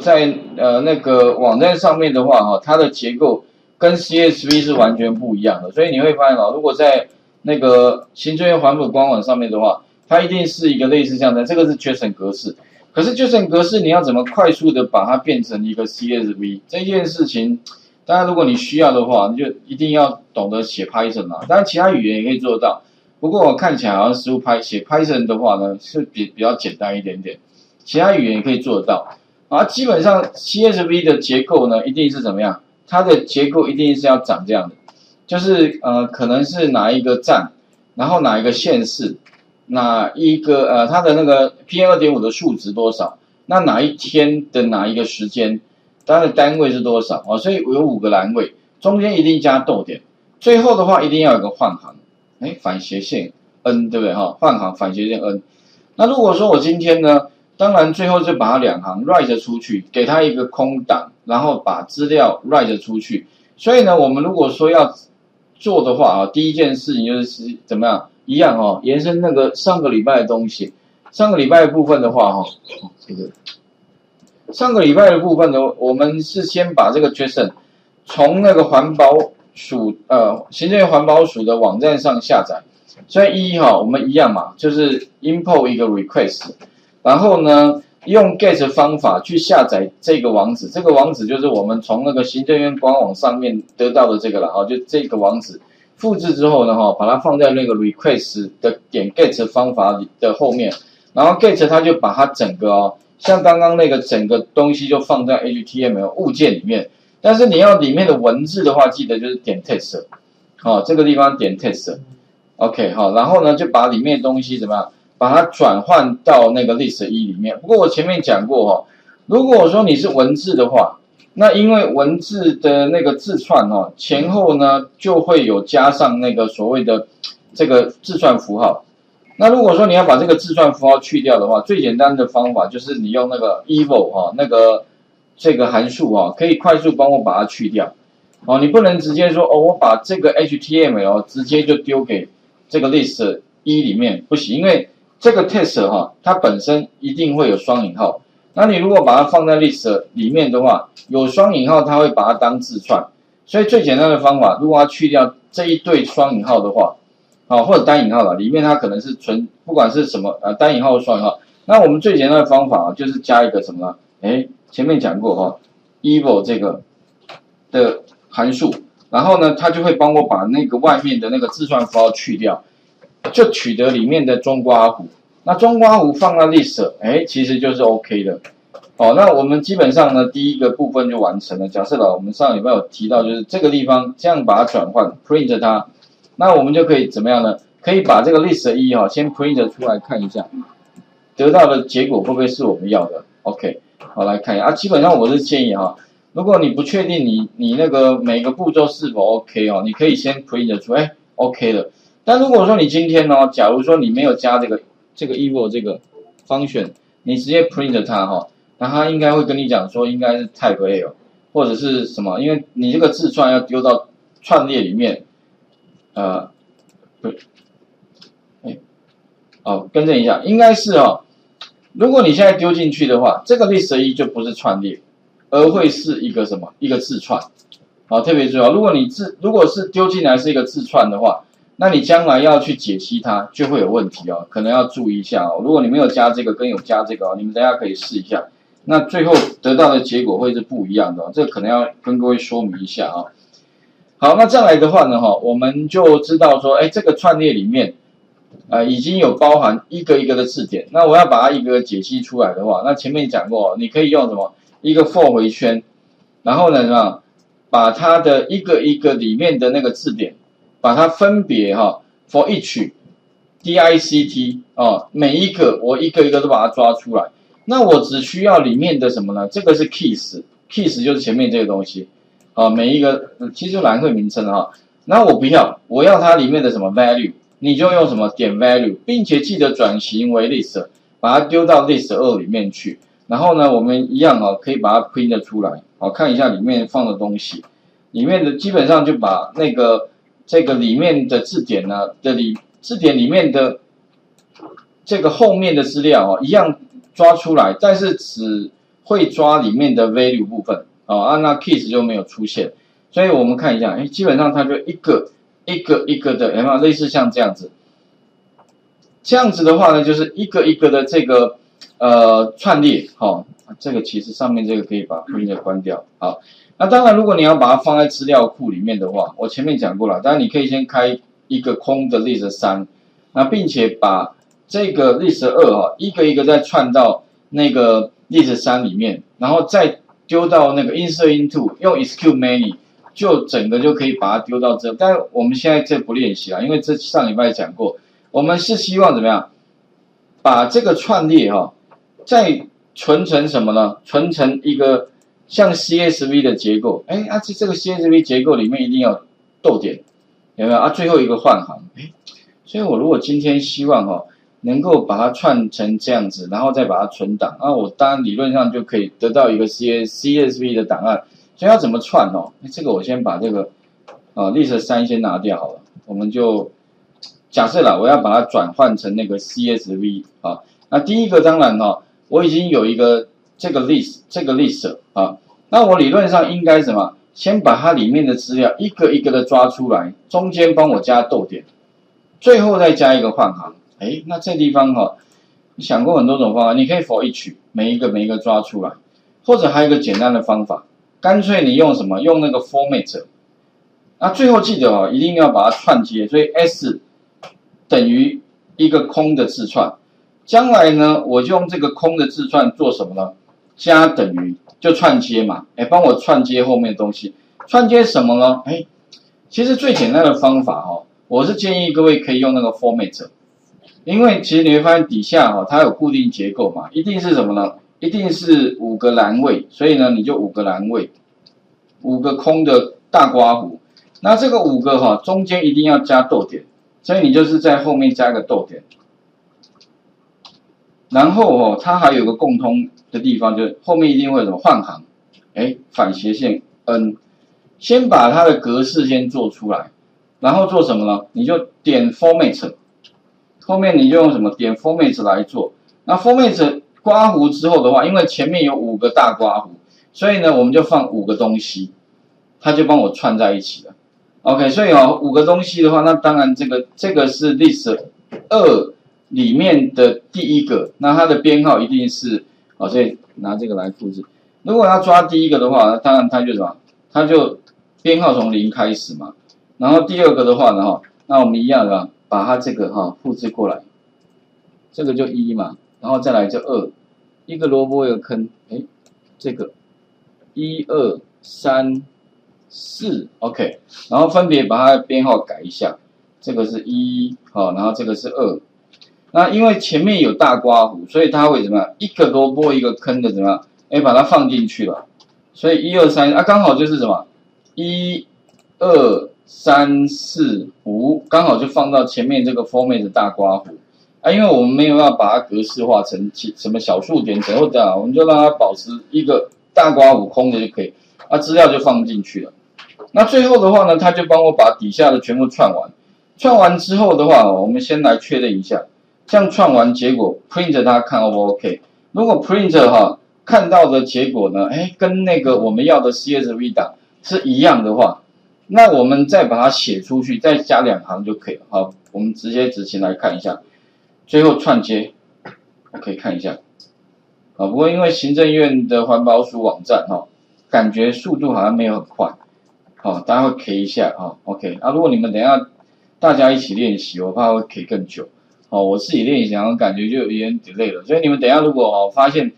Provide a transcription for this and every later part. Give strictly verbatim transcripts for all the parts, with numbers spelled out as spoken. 在呃那个网站上面的话哈，它的结构跟 C S V 是完全不一样的，所以你会发现哦，如果在那个行政院环保官网上面的话，它一定是一个类似像这样，这个是 JSON 格式。可是 JSON 格式你要怎么快速的把它变成一个 C S V 这件事情，当然如果你需要的话，你就一定要懂得写 Python 啦。当然其他语言也可以做到，不过我看起来好像似乎 Python 写 Python 的话呢是比比较简单一点点，其他语言也可以做到。 啊，基本上 C S V 的结构呢，一定是怎么样？它的结构一定是要长这样的，就是呃，可能是哪一个站，然后哪一个县市，哪一个呃，它的那个 P M 二点五 的数值多少？那哪一天的哪一个时间，它的单位是多少？哦，所以有五个栏位，中间一定加逗点，最后的话一定要有个换行，哎，反斜线 n 对不对哈？换行反斜线 n。那如果说我今天呢？ 当然，最后就把它两行 write 出去，给它一个空档，然后把资料 write 出去。所以呢，我们如果说要做的话啊，第一件事情就是怎么样，一样哦，延伸那个上个礼拜的东西。上个礼拜的部分的话哈，这个上个礼拜的部分呢，我们是先把这个 JSON 从那个环保署呃行政院环保署的网站上下载。所以一哈，我们一样嘛，就是 import 一个 request。 然后呢，用 get 方法去下载这个网址，这个网址就是我们从那个行政院官网上面得到的这个了哈，就这个网址复制之后呢哈，把它放在那个 request 的点 get 方法的后面，然后 get 它就把它整个哦，像刚刚那个整个东西就放在 H T M L 物件里面，但是你要里面的文字的话，记得就是点 text， 好、哦，这个地方点 text，OK、okay, 好、哦，然后呢就把里面的东西怎么样？ 把它转换到那个 list 一里面。不过我前面讲过哈、哦，如果我说你是文字的话，那因为文字的那个字串哦，前后呢就会有加上那个所谓的这个字串符号。那如果说你要把这个字串符号去掉的话，最简单的方法就是你用那个 eval 哈、哦，那个这个函数啊、哦，可以快速帮我把它去掉。哦，你不能直接说哦，我把这个 H T M L 直接就丢给这个 list 一里面，不行，因为 这个 test 哈，它本身一定会有双引号。那你如果把它放在 list 里面的话，有双引号，它会把它当字串。所以最简单的方法，如果它去掉这一对双引号的话，啊，或者单引号了，里面它可能是纯，不管是什么呃单引号或双引号。那我们最简单的方法啊，就是加一个什么呢？哎，前面讲过哈 ，eval 这个的函数，然后呢，它就会帮我把那个外面的那个字串符号去掉。 就取得里面的中括弧，那中括弧放到 list， 哎，其实就是 OK 的。哦，那我们基本上呢，第一个部分就完成了。假设了，我们上礼拜有提到，就是这个地方这样把它转换 print 它，那我们就可以怎么样呢？可以把这个 list 一哈、哦、先 print 出来看一下，得到的结果会不会是我们要的 ？OK， 好来看一下啊。基本上我是建议哈、哦，如果你不确定你你那个每个步骤是否 OK 哦，你可以先 print 出来，哎 ，OK 了。 但如果说你今天呢、哦，假如说你没有加这个这个 eval 这个 function， 你直接 print 它哈、哦，那它应该会跟你讲说应该是 type error、哦、或者是什么，因为你这个字串要丢到串列里面，呃，对，哎，哦，更正一下，应该是哦，如果你现在丢进去的话，这个 list 一就不是串列，而会是一个什么一个字串，好、哦，特别重要。如果你字如果是丢进来是一个字串的话， 那你将来要去解析它，就会有问题哦，可能要注意一下哦。如果你没有加这个跟有加这个哦，你们大家可以试一下，那最后得到的结果会是不一样的哦。这个可能要跟各位说明一下啊、哦。好，那再来的话呢，哈，我们就知道说，哎，这个串列里面，呃，已经有包含一个一个的字点。那我要把它一个解析出来的话，那前面讲过、哦，你可以用什么一个 for 回圈，然后呢，什么把它的一个一个里面的那个字点。 把它分别哈 ，for each dict 哦，每一个我一个一个都把它抓出来。那我只需要里面的什么呢？这个是 keys，keys 就是前面这个东西啊、哦，每一个其实栏位名称哈。那我不要，我要它里面的什么 value， 你就用什么点 value， 并且记得转型为 list， 把它丢到 list 二里面去。然后呢，我们一样哦，可以把它 print 出来，哦，看一下里面放的东西，里面的基本上就把那个。 这个里面的字典呢、啊、的里字典里面的这个后面的资料哦，一样抓出来，但是只会抓里面的 value 部分啊，那 keys 就没有出现，所以我们看一下，哎，基本上它就一个一个一个的，有没有类似像这样子？这样子的话呢，就是一个一个的这个呃串列，好、哦，这个其实上面这个可以把 Windows 关掉，好，那当然如果你要把它放在资料库里面的话，我前面讲过了，当然你可以先开一个空的 list 三，那并且把这个 list 二哈，一个一个再串到那个 list 三里面，然后再丢到那个 insert into， 用 execute many 就整个就可以把它丢到这。但我们现在这不练习了，因为这上礼拜讲过，我们是希望怎么样，把这个串列哈，再存成什么呢？存成一个像 C S V 的结构。哎，啊，这这个 C S V 结构里面一定要逗点，有没有啊？最后一个换行。哎，所以我如果今天希望哈。能够把它串成这样子，然后再把它存档，那、啊、我当然理论上就可以得到一个 C S V 的档案。所以要怎么串哦？这个我先把这个啊 list 三先拿掉好了，我们就假设啦，我要把它转换成那个 C S V 啊。那第一个当然哦，我已经有一个这个 list 这个 list 啊，那我理论上应该什么？先把它里面的资料一个一个的抓出来，中间帮我加逗点，最后再加一个换行。哎，那这地方哈、哦，你想过很多种方法，你可以 for each 每一个每一个抓出来，或者还有一个简单的方法，干脆你用什么？用那个 format。那最后记得哦，一定要把它串接，所以 s 等于一个空的字串。将来呢，我就用这个空的字串做什么呢？加等于就串接嘛，哎，帮我串接后面的东西。串接什么呢？哎，其实最简单的方法哈、哦，我是建议各位可以用那个 format。因为其实你会发现底下哈、哦，它有固定结构嘛，一定是什么呢？一定是五个栏位，所以呢你就五个栏位，五个空的大括弧。那这个五个哈、哦，中间一定要加逗点，所以你就是在后面加个逗点。然后哦，它还有个共通的地方，就是后面一定会有什么换行，哎，反斜线 n， 先把它的格式先做出来，然后做什么呢？你就点 format。后面你就用什么点 format 来做，那 format 刮弧之后的话，因为前面有五个大刮弧，所以呢我们就放五个东西，它就帮我串在一起了。OK， 所以哦五个东西的话，那当然这个这个是 list 二里面的第一个，那它的编号一定是哦，所以拿这个来复制。如果要抓第一个的话，当然它就什么，它就编号从零开始嘛。然后第二个的话呢，哈，那我们一样的。把它这个哈、哦、复制过来，这个就一嘛，然后再来就二，一个萝卜一个坑，哎，这个一二三四 ，OK， 然后分别把它的编号改一下，这个是一，好，然后这个是二，那因为前面有大刮弧，所以它会怎么样？一个萝卜一个坑的怎么样？哎，把它放进去了，所以一二三啊，刚好就是什么？一二。三四五刚好就放到前面这个 format 的大括弧啊，因为我们没有要把它格式化成什么小数点等或这样，我们就让它保持一个大括弧空的就可以，啊资料就放进去了。那最后的话呢，它就帮我把底下的全部串完，串完之后的话，我们先来确认一下，这样串完结果 print 它看 O 不 OK？ 如果 print 哈看到的结果呢，哎跟那个我们要的 C S V 档是一样的话。那我们再把它写出去，再加两行就可以了。好，我们直接执行来看一下，最后串接，我可以看一下。啊，不过因为行政院的环保署网站哈、哦，感觉速度好像没有很快。好、哦，大家会 K 一下啊、哦。OK， 啊，如果你们等一下大家一起练习，我怕会 K 更久。哦，我自己练习，然后感觉就有点 delay 了。所以你们等一下如果哦发现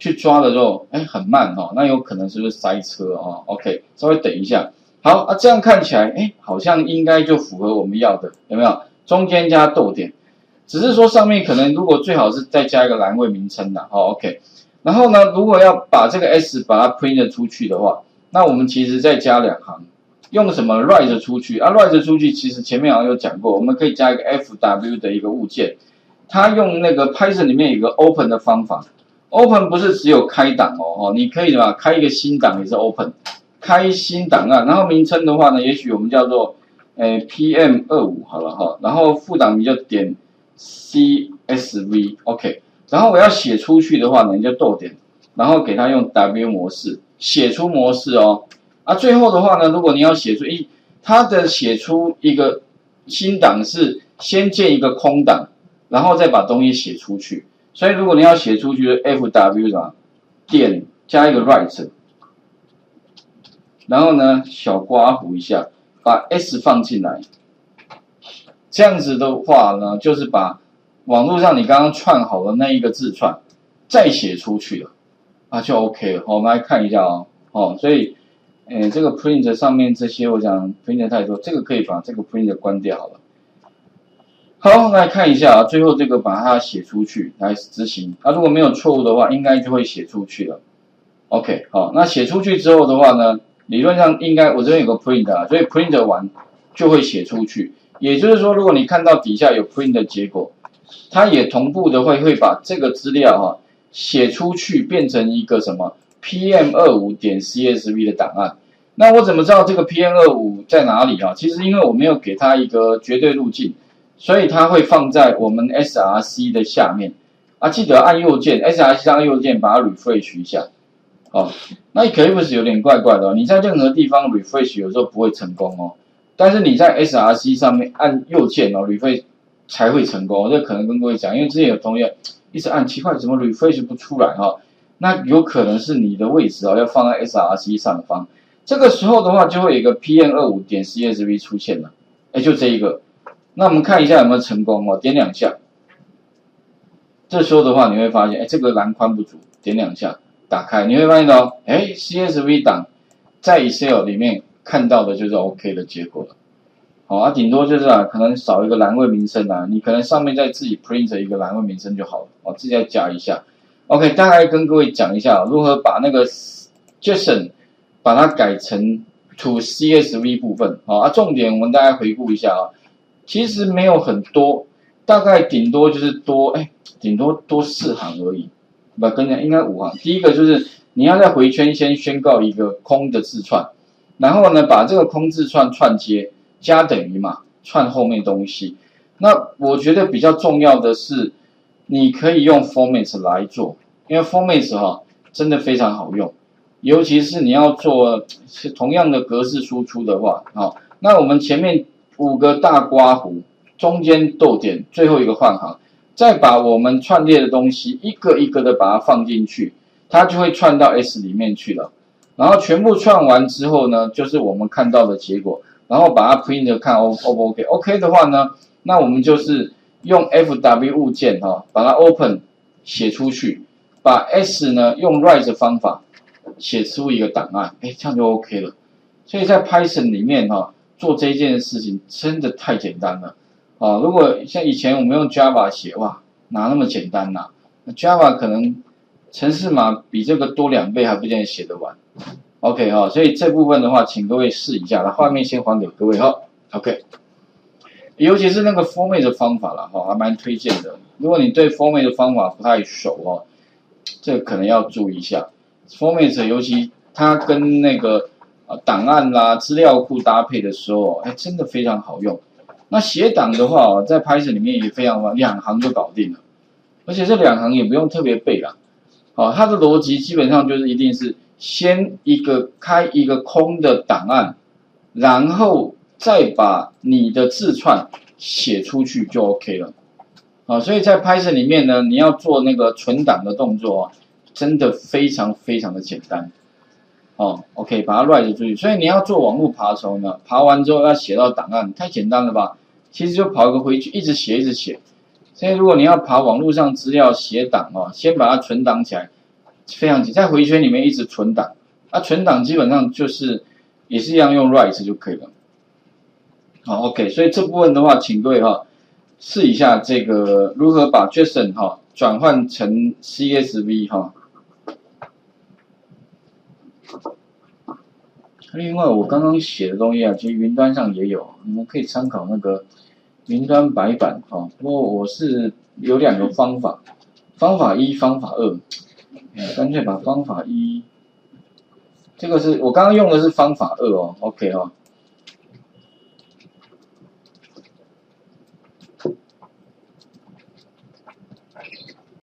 去抓的时候，哎很慢哈、哦，那有可能是不是塞车啊、哦、？OK， 稍微等一下。好啊，这样看起来，哎，好像应该就符合我们要的，有没有？中间加逗点，只是说上面可能如果最好是再加一个栏位名称啦，好、哦、，OK。然后呢，如果要把这个 S 把它 print 出去的话，那我们其实再加两行，用什么 write 出去啊 ？write 出去其实前面好像有讲过，我们可以加一个 F W 的一个物件，它用那个 Python 里面有一个 open 的方法 ，open 不是只有开档哦，哦，你可以什么开一个新档也是 open。开新档案，然后名称的话呢，也许我们叫做，诶 P M 二十五 好了哈，然后副档名就点 C S V，OK，、OK, 然后我要写出去的话呢，你就逗点，然后给它用 W 模式写出模式哦。啊，最后的话呢，如果你要写出一，它的写出一个新档是先建一个空档，然后再把东西写出去。所以如果你要写出去 ，F W 什么点加一个 right， 然后呢小刮弧一下，把 S 放进来。这样子的话呢，就是把网络上你刚刚串好的那一个字串再写出去了，啊就 OK 了。我们来看一下哦，哦，所以，诶、欸，这个 print 上面这些，我想 print 太多，这个可以把这个 print 关掉好了。好，来看一下啊，最后这个把它写出去来执行。啊，如果没有错误的话，应该就会写出去了。OK， 好、哦，那写出去之后的话呢，理论上应该我这边有个 print 啊，所以 print 完就会写出去。也就是说，如果你看到底下有 print 的结果，它也同步的会会把这个资料哈、啊、写出去，变成一个什么 P M 二十五 点 C S V 的档案。那我怎么知道这个 P M 二十五 在哪里啊？其实因为我没有给它一个绝对路径，所以它会放在我们 S R C 的下面啊。记得按右键 ，S R C 按右键把它 refresh 一下。哦，那 Eclipse 有点怪怪的、哦，你在任何地方 refresh 有时候不会成功哦。但是你在 S R C 上面按右键哦 ，refresh 才会成功、哦。这可能跟各位讲，因为之前有同学一直按，奇怪怎么 refresh 不出来哦，那有可能是你的位置哦要放在 S R C 上方。这个时候的话，就会有一个 P M 二十五 点 C S V 出现了。哎，就这一个。那我们看一下有没有成功哦，点两下。这时候的话，你会发现，哎，这个栏宽不足，点两下打开，你会发现到，哎 ，C S V 档在 Excel 里面。看到的就是 OK 的结果了，好、哦、啊，顶多就是啊，可能少一个栏位名称啊，你可能上面再自己 print 一个栏位名称就好了，哦，自己再加一下。OK， 大概跟各位讲一下、啊、如何把那个 JSON 把它改成 to C S V 部分，好、哦、啊，重点我们大概回顾一下啊，其实没有很多，大概顶多就是多，哎，顶多多四行而已，不，跟你讲应该五行。第一个就是你要在回圈先宣告一个空的字串。然后呢，把这个空字串串接加等于嘛，串后面东西。那我觉得比较重要的是，你可以用 format 来做，因为 format 哈、哦、真的非常好用，尤其是你要做同样的格式输出的话，好、哦，那我们前面五个大括弧，中间逗点，最后一个换行，再把我们串列的东西一个一个的把它放进去，它就会串到 S 里面去了。然后全部串完之后呢，就是我们看到的结果。然后把它 print 看 O 不 OK？OK、OK 的话呢，那我们就是用 F W 物件哈、哦，把它 open 写出去，把 S 呢用 write 方法写出一个档案，哎，这样就 OK 了。所以在 Python 里面哈、哦，做这件事情真的太简单了啊、哦！如果像以前我们用 Java 写，哇，哪那么简单呐、啊、？Java 可能程式码比这个多两倍还不见得写得完。OK 哈、哦，所以这部分的话，请各位试一下，那画面先还给各位哈、哦。OK， 尤其是那个 format 的方法啦，哈、哦，还蛮推荐的。如果你对 format 的方法不太熟哦，这可能要注意一下。format 尤其它跟那个啊档案啦、资料库搭配的时候，哎，真的非常好用。那写档的话哦，在 Python 里面也非常，两行就搞定了，而且这两行也不用特别背啦。好、哦，它的逻辑基本上就是一定是。先一个开一个空的档案，然后再把你的字串写出去就 OK 了。啊，所以在 Python 里面呢，你要做那个存档的动作啊，真的非常非常的简单。哦 ，OK， 把它 write 出去。所以你要做网络爬虫呢，爬完之后要写到档案，太简单了吧？其实就跑一个回去，一直写一直写。所以如果你要爬网络上资料写档哦、啊，先把它存档起来。非常简单，在回圈里面一直存档，啊，存档基本上就是也是一样用 write 就可以了。好 ，OK， 所以这部分的话，请各位哈试一下这个如何把 JSON 哈转换成 C S V 哈。另外，我刚刚写的东西啊，其实云端上也有，你们可以参考那个云端白板哈。不过我是有两个方法，方法一，方法二。干脆把方法一，这个是我刚刚用的是方法二哦 ，OK 哦，